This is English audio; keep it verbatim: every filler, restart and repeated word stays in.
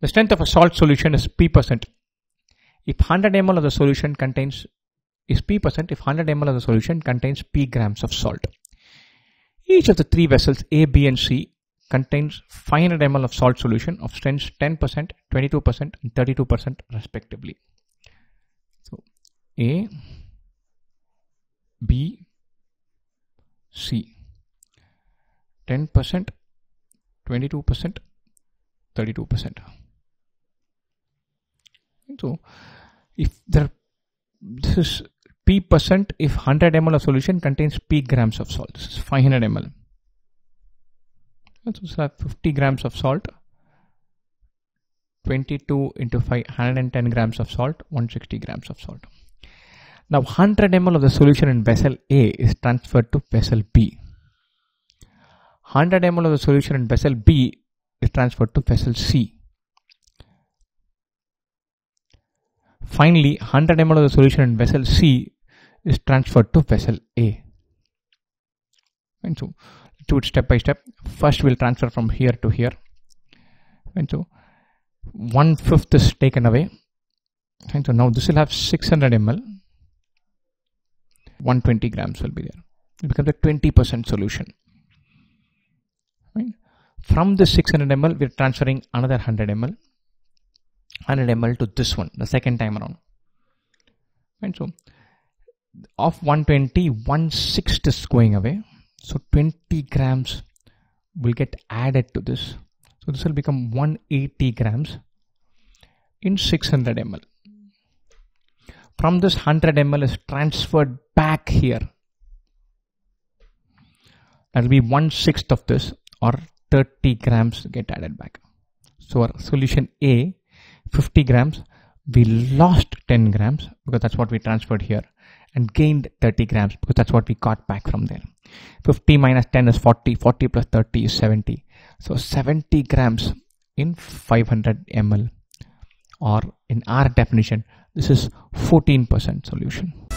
The strength of a salt solution is P percent. If one hundred milliliters of the solution contains is P percent, if one hundred milliliters of the solution contains P grams of salt. Each of the three vessels A, B and C contains five hundred milliliters of salt solution of strengths ten percent, twenty-two percent and thirty-two percent respectively. So A, B, C, ten percent, twenty-two percent, thirty-two percent. So if there, this is P percent if one hundred milliliters of solution contains P grams of salt. This is five hundred milliliters. So we'll have fifty grams of salt, twenty-two into five, one hundred ten grams of salt, one hundred sixty grams of salt. Now one hundred milliliters of the solution in vessel A is transferred to vessel B. one hundred milliliters of the solution in vessel B is transferred to vessel C. Finally, one hundred milliliters of the solution in vessel C is transferred to vessel A. And so, do it step by step. First, we'll transfer from here to here. And so, one fifth is taken away. And so, now this will have six hundred milliliters. one hundred twenty grams will be there. It becomes a twenty percent solution. Right? From this six hundred milliliters, we're transferring another one hundred milliliters. one hundred milliliters to this one the second time around, and so of one hundred twenty, one sixth is going away, so twenty grams will get added to this, so this will become one hundred eighty grams in six hundred milliliters. From this, one hundred milliliters is transferred back here. That will be one sixth of this, or thirty grams get added back. So our solution A, fifty grams, we lost ten grams because that's what we transferred here, and gained thirty grams because that's what we got back from there. fifty minus ten is forty, forty plus thirty is seventy. So seventy grams in five hundred milliliters, or in our definition, this is fourteen percent solution.